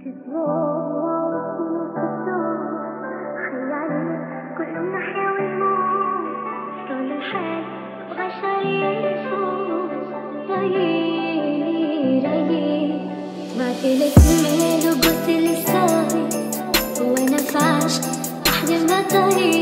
ماثلك ميل وقلت لي ساهي وانا فعشت احلم بطريق